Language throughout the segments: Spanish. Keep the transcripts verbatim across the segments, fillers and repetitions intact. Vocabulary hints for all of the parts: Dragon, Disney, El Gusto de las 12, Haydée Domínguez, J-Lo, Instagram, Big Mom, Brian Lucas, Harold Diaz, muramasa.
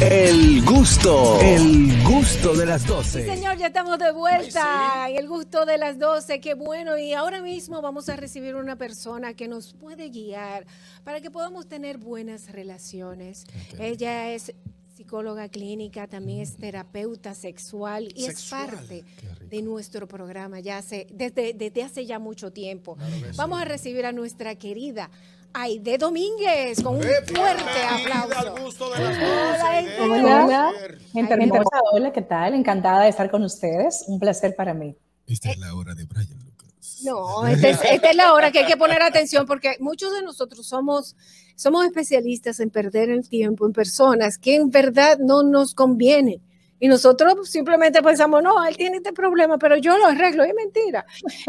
El gusto, el gusto de las doce. Sí, señor, ya estamos de vuelta. Ay, sí. El gusto de las doce, qué bueno. Y ahora mismo vamos a recibir una persona que nos puede guiar para que podamos tener buenas relaciones. Okay. Ella es psicóloga clínica, también es terapeuta sexual y sexual. Es parte de nuestro programa ya hace, desde, desde hace ya mucho tiempo. Claro, vamos sí. a recibir a nuestra querida Haydée Domínguez con un fuerte aplauso. Al gusto de las doce. Hola, hola, gente hermosa, hola, ¿qué tal? Encantada de estar con ustedes, un placer para mí. Esta es la hora de Brian Lucas. No, esta es, esta es la hora que hay que poner atención porque muchos de nosotros somos, somos especialistas en perder el tiempo en personas que en verdad no nos convienen. Y nosotros simplemente pensamos, no, él tiene este problema, pero yo lo arreglo, es mentira.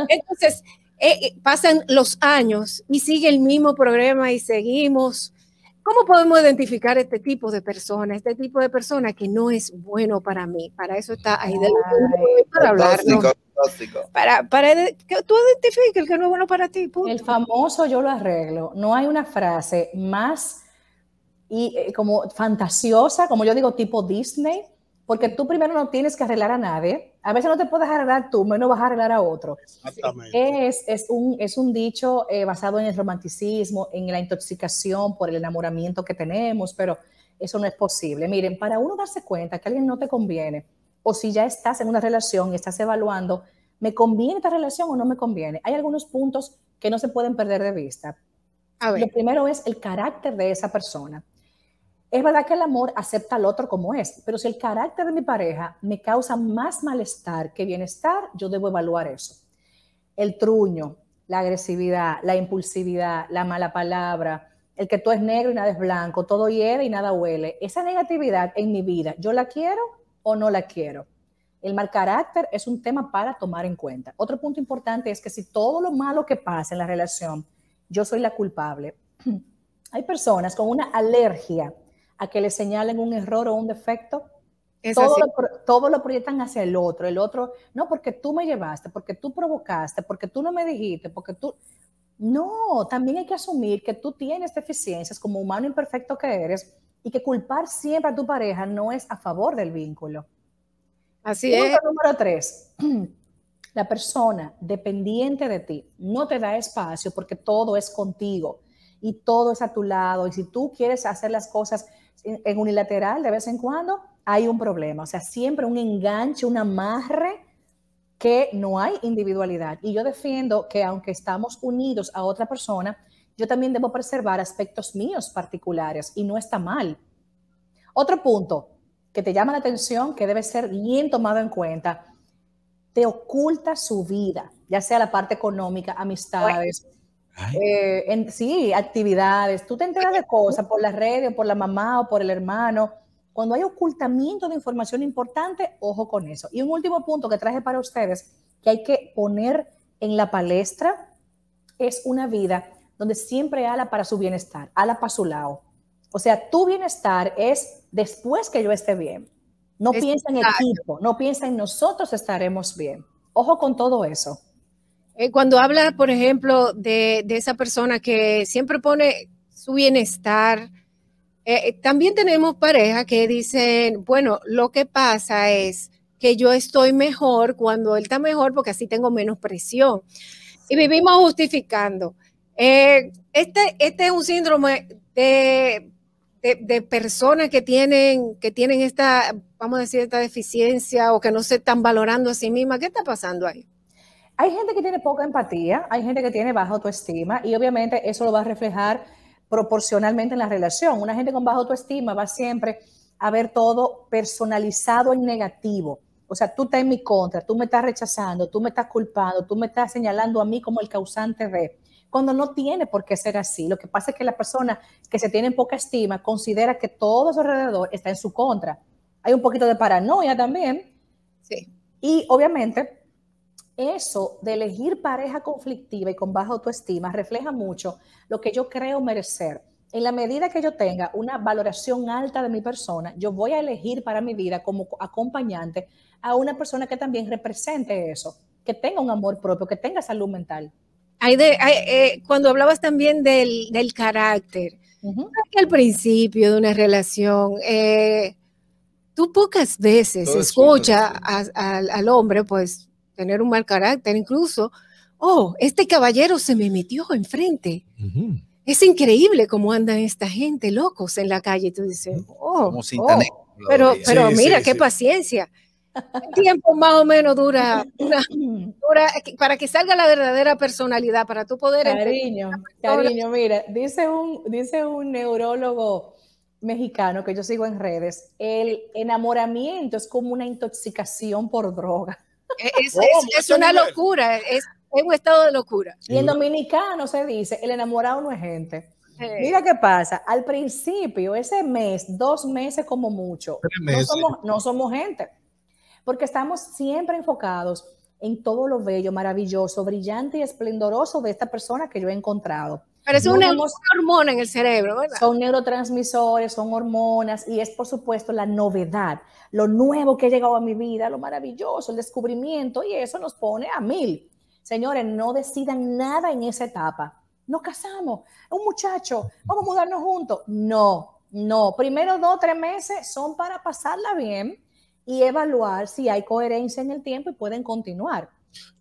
Entonces, Eh, eh, pasan los años y sigue el mismo programa y seguimos. ¿Cómo podemos identificar este tipo de personas? Este tipo de personas que no es bueno para mí. Para eso está ahí de la, para hablar. Tóxico, tóxico. Para, para que tú identifiques el que no es bueno para ti. Punto. El famoso yo lo arreglo. No hay una frase más y, eh, como fantasiosa, como yo digo, tipo Disney. Porque tú primero no tienes que arreglar a nadie. A veces no te puedes arreglar tú, menos vas a arreglar a otro. Exactamente. Es, es, un, es un dicho eh, basado en el romanticismo, en la intoxicación por el enamoramiento que tenemos, pero eso no es posible. Miren, para uno darse cuenta que alguien no te conviene, o si ya estás en una relación y estás evaluando, ¿me conviene esta relación o no me conviene? Hay algunos puntos que no se pueden perder de vista. A ver. Lo primero es el carácter de esa persona. Es verdad que el amor acepta al otro como es, pero si el carácter de mi pareja me causa más malestar que bienestar, yo debo evaluar eso. El truño, la agresividad, la impulsividad, la mala palabra, el que todo es negro y nada es blanco, todo hiere y nada huele. Esa negatividad en mi vida, ¿yo la quiero o no la quiero? El mal carácter es un tema para tomar en cuenta. Otro punto importante es que si todo lo malo que pasa en la relación, yo soy la culpable. Hay personas con una alergia a que le señalen un error o un defecto, todo lo, todo lo proyectan hacia el otro, el otro, no, porque tú me llevaste, porque tú provocaste, porque tú no me dijiste, porque tú... No, también hay que asumir que tú tienes deficiencias como humano imperfecto que eres y que culpar siempre a tu pareja no es a favor del vínculo. Así es. Punto número tres, la persona dependiente de ti no te da espacio porque todo es contigo y todo es a tu lado y si tú quieres hacer las cosas en unilateral de vez en cuando, hay un problema. O sea, siempre un enganche, un amarre que no hay individualidad. Y yo defiendo que aunque estamos unidos a otra persona, yo también debo preservar aspectos míos particulares y no está mal. Otro punto que te llama la atención, que debe ser bien tomado en cuenta, te oculta su vida, ya sea la parte económica, amistades, bueno. Eh, en, sí, actividades. Tú te enteras de cosas por la red o por la mamá o por el hermano. Cuando hay ocultamiento de información importante, ojo con eso. Y un último punto que traje para ustedes, que hay que poner en la palestra, es una vida donde siempre ala para su bienestar, ala para su lado. O sea, tu bienestar es después que yo esté bien. No es piensa en el equipo, no piensa en nosotros estaremos bien. Ojo con todo eso. Cuando habla, por ejemplo, de, de esa persona que siempre pone su bienestar, eh, también tenemos parejas que dicen, bueno, lo que pasa es que yo estoy mejor cuando él está mejor porque así tengo menos presión. Y vivimos justificando. Eh, este, este es un síndrome de, de, de personas que tienen, que tienen esta, vamos a decir, esta deficiencia o que no se están valorando a sí mismas. ¿Qué está pasando ahí? Hay gente que tiene poca empatía, hay gente que tiene baja autoestima y obviamente eso lo va a reflejar proporcionalmente en la relación. Una gente con baja autoestima va siempre a ver todo personalizado en negativo. O sea, tú estás en mi contra, tú me estás rechazando, tú me estás culpando, tú me estás señalando a mí como el causante de. Cuando no tiene por qué ser así. Lo que pasa es que la persona que se tiene poca estima considera que todo a su alrededor está en su contra. Hay un poquito de paranoia también. Sí. Y obviamente... Eso de elegir pareja conflictiva y con baja autoestima refleja mucho lo que yo creo merecer. En la medida que yo tenga una valoración alta de mi persona, yo voy a elegir para mi vida como acompañante a una persona que también represente eso, que tenga un amor propio, que tenga salud mental. Haydée, eh, cuando hablabas también del, del carácter, Uh-huh. Al principio de una relación, eh, tú pocas veces escuchas al hombre pues tener un mal carácter, incluso, oh, este caballero se me metió enfrente. Uh-huh. Es increíble cómo andan esta gente locos en la calle. Tú dices, oh, como si tan oh. pero, pero sí, mira, sí, qué sí. paciencia. El tiempo más o menos dura, una, dura para que salga la verdadera personalidad, para tú poder... Cariño, cariño, mira, dice un, dice un neurólogo mexicano que yo sigo en redes, el enamoramiento es como una intoxicación por droga. Es, oh, es, es una nivel. locura, es, es un estado de locura. Y en dominicano se dice, el enamorado no es gente. Sí. Mira qué pasa, al principio, ese mes, dos meses como mucho, no somos, no somos gente. Porque estamos siempre enfocados en todo lo bello, maravilloso, brillante y esplendoroso de esta persona que yo he encontrado. Pero es una hormona en el cerebro, ¿verdad? Son neurotransmisores, son hormonas y es, por supuesto, la novedad, lo nuevo que ha llegado a mi vida, lo maravilloso, el descubrimiento, y eso nos pone a mil. Señores, no decidan nada en esa etapa. Nos casamos, un muchacho, vamos a mudarnos juntos. No, no. Primero dos o tres meses son para pasarla bien y evaluar si hay coherencia en el tiempo y pueden continuar.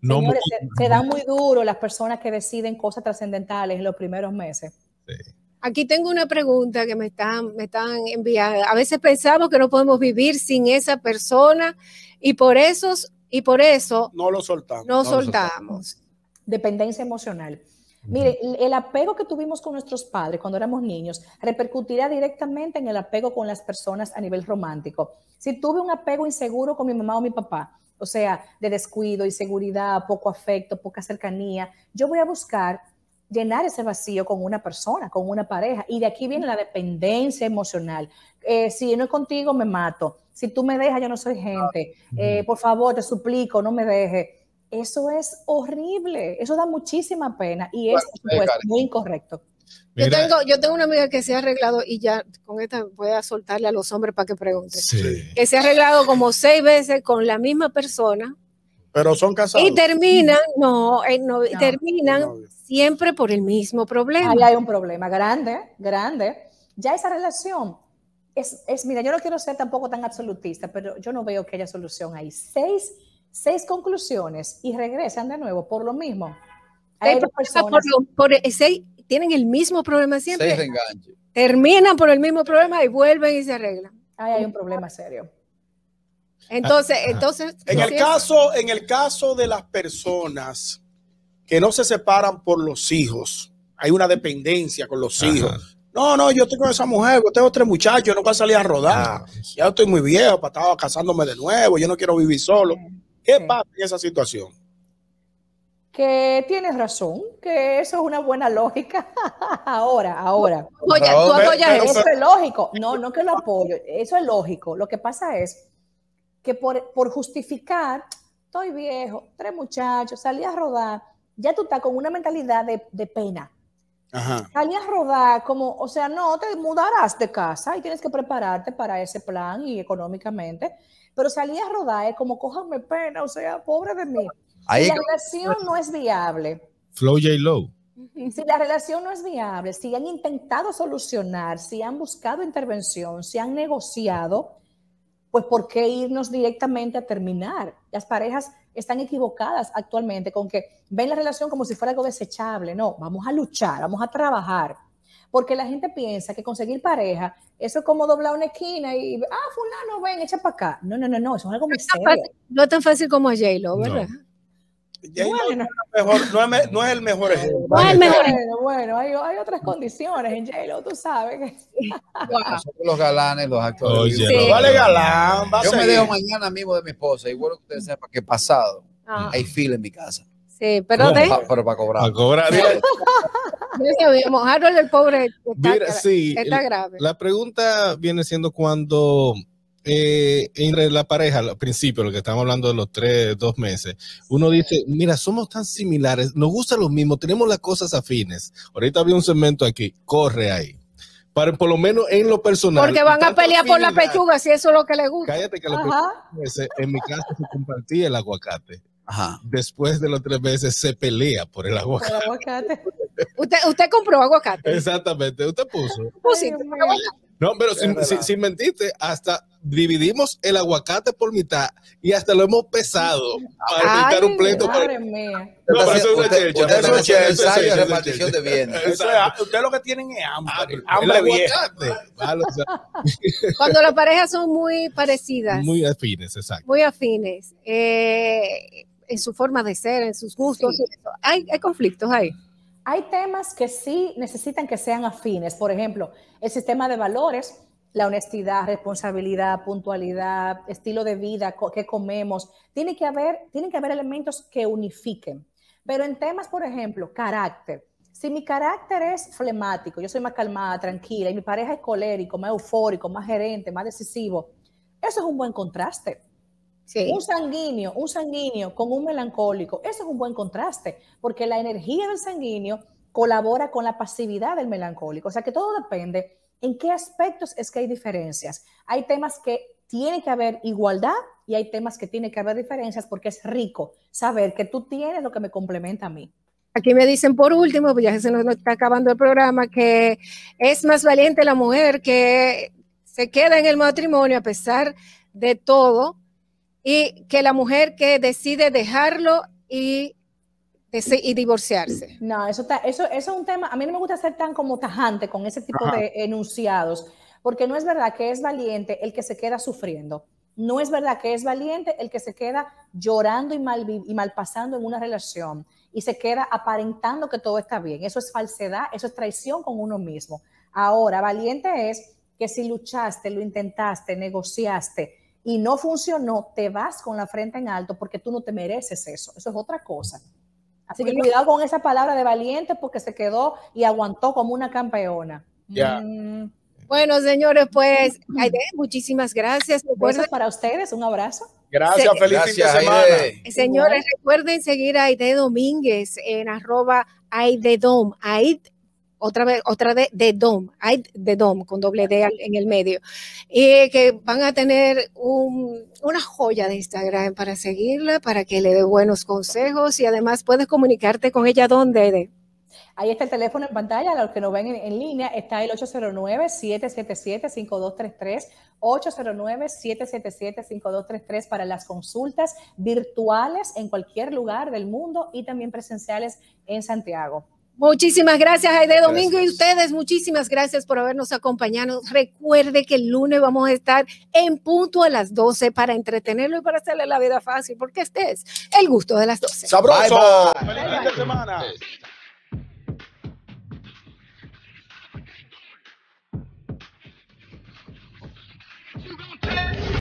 No, Señores, muy, se, se da muy duro las personas que deciden cosas trascendentales en los primeros meses. Sí. Aquí tengo una pregunta que me están, me están enviando. A veces pensamos que no podemos vivir sin esa persona y por eso, y por eso no lo soltamos. No, no soltamos. soltamos. Dependencia emocional. Mire, el apego que tuvimos con nuestros padres cuando éramos niños repercutirá directamente en el apego con las personas a nivel romántico. Si tuve un apego inseguro con mi mamá o mi papá, o sea, de descuido, inseguridad, poco afecto, poca cercanía, yo voy a buscar llenar ese vacío con una persona, con una pareja. Y de aquí viene la dependencia emocional. Eh, si no es contigo, me mato. Si tú me dejas, yo no soy gente. Eh, por favor, te suplico, no me dejes. Eso es horrible, eso da muchísima pena y es bueno, pues, muy incorrecto. Yo tengo, yo tengo una amiga que se ha arreglado, y ya con esta voy a soltarle a los hombres para que pregunten, sí. que se ha arreglado como seis veces con la misma persona. Pero son casados. Y terminan, no, eh, no, no terminan no, no. siempre por el mismo problema. Ahí hay un problema grande, grande. Ya esa relación... Es, es, mira, yo no quiero ser tampoco tan absolutista, pero yo no veo que haya solución ahí. Seis Seis conclusiones y regresan de nuevo por lo mismo. Hay sí, personas por, por, seis, tienen el mismo problema siempre. Seis enganches. Terminan por el mismo problema y vuelven y se arreglan. Ahí hay un problema serio. Entonces, ah, entonces. En el caso, en el caso de las personas que no se separan por los hijos, hay una dependencia con los Ajá. hijos. No, no, yo estoy con esa mujer, yo tengo tres muchachos, yo no voy a salir a rodar. Ya estoy muy viejo para estar casándome de nuevo, yo no quiero vivir solo. ¿Qué sí. pasa en esa situación? Que tienes razón, que eso es una buena lógica. ahora, ahora. Oye, no, tú apoyas eso. Eso es lógico. No, no que lo apoyo. Eso es lógico. Lo que pasa es que por, por justificar, estoy viejo, tres muchachos, salí a rodar, ya tú estás con una mentalidad de, de pena. Ajá. Salí a rodar como, o sea, no, te mudarás de casa y tienes que prepararte para ese plan y económicamente. Pero salí a rodar es como, cójame pena, o sea, pobre de mí. Ahí si la relación no es viable. Flow J-Lo. Si la relación no es viable, si han intentado solucionar, si han buscado intervención, si han negociado, pues ¿por qué irnos directamente a terminar? Las parejas están equivocadas actualmente con que ven la relación como si fuera algo desechable. No, vamos a luchar, vamos a trabajar. Porque la gente piensa que conseguir pareja, eso es como doblar una esquina y, ah, fulano, ven, echa para acá. No, no, no, no, eso es algo muy serio. Fácil, no es tan fácil como J-Lo, ¿verdad? No. Bueno. No, no, es, no es el mejor ejemplo. No es el mejor ejemplo. Bueno, hay, hay otras condiciones en J-Lo, tú sabes. Nosotros los galanes, los actores. Oye, sí. Vale galán, va Yo a me dejo mañana mismo de mi esposa, igual que ustedes sepan que pasado ah. hay fila en mi casa. Sí, pero de... pa, pero para cobrar. Para cobrar. No Harold, el pobre está, Mira, sí, está grave. La pregunta viene siendo cuando eh, en la pareja, al principio, lo que estamos hablando de los tres, dos meses, uno dice, mira, somos tan similares, nos gustan los mismos, tenemos las cosas afines. Ahorita había un segmento aquí, corre ahí. Para, por lo menos en lo personal. Porque van a pelear por la pechuga, si eso es lo que les gusta. Cállate que los meses, en mi casa se compartía el aguacate. Ajá. Después de los tres meses se pelea por el aguacate. Por el aguacate. usted, usted compró aguacate. Exactamente, usted puso. Ay, no, pero sin, sin, sin mentirte, hasta dividimos el aguacate por mitad y hasta lo hemos pesado para evitar un pleito. Para... No, pero eso usted, es una chelcha. Eso es chelcha, es repartición de bienes. Ustedes lo que tienen es hambre. Hambre, hambre vieja. Vale, o sea. Cuando las parejas son muy parecidas. Muy afines, exacto. Muy afines. Eh, en su forma de ser, en sus gustos. Sí. Hay, hay conflictos ahí. Hay temas que sí necesitan que sean afines. Por ejemplo, el sistema de valores, la honestidad, responsabilidad, puntualidad, estilo de vida, co qué comemos. Tiene que haber, tienen que haber elementos que unifiquen. Pero en temas, por ejemplo, carácter. Si mi carácter es flemático, yo soy más calmada, tranquila, y mi pareja es colérico, más eufórico, más gerente, más decisivo, eso es un buen contraste. Sí. Un sanguíneo, un sanguíneo con un melancólico, eso es un buen contraste, porque la energía del sanguíneo colabora con la pasividad del melancólico. O sea que todo depende en qué aspectos es que hay diferencias. Hay temas que tiene que haber igualdad y hay temas que tiene que haber diferencias, porque es rico saber que tú tienes lo que me complementa a mí. Aquí me dicen por último, pues ya se nos está acabando el programa, que es más valiente la mujer que se queda en el matrimonio a pesar de todo, y que la mujer que decide dejarlo y, y divorciarse. No, eso, está, eso, eso es un tema, a mí no me gusta ser tan como tajante con ese tipo Ajá. de enunciados, porque no es verdad que es valiente el que se queda sufriendo, no es verdad que es valiente el que se queda llorando y, mal, y malpasando en una relación, y se queda aparentando que todo está bien. Eso es falsedad, eso es traición con uno mismo. Ahora, valiente es que si luchaste, lo intentaste, negociaste, y no funcionó, te vas con la frente en alto porque tú no te mereces eso. Eso es otra cosa. Así que cuidado con esa palabra de valiente, porque se quedó y aguantó como una campeona. Yeah. Mm. Bueno, señores, pues, Haydée, muchísimas gracias. Besos para ustedes, un abrazo. Gracias, Se, feliz gracias, fin de semana. Haydée. Señores, recuerden seguir a Haydée Domínguez en arroba Haydée Dom. Haydée, otra vez, otra de, de Dom, hay de Dom, con doble D en el medio, y que van a tener un, una joya de Instagram para seguirla, para que le dé buenos consejos, y además puedes comunicarte con ella, ¿dónde? Ahí está el teléfono en pantalla, los que nos ven en, en línea, está el ocho cero nueve, siete siete siete, cinco dos tres tres, ocho cero nueve, siete siete siete, cinco dos tres tres para las consultas virtuales en cualquier lugar del mundo y también presenciales en Santiago. Muchísimas gracias, Haydée Domínguez, y ustedes, muchísimas gracias por habernos acompañado. Recuerde que el lunes vamos a estar en punto a las doce para entretenerlo y para hacerle la vida fácil, porque este es el gusto de las doce. ¡Sabroso! Bye, bye. ¡Feliz fin de semana!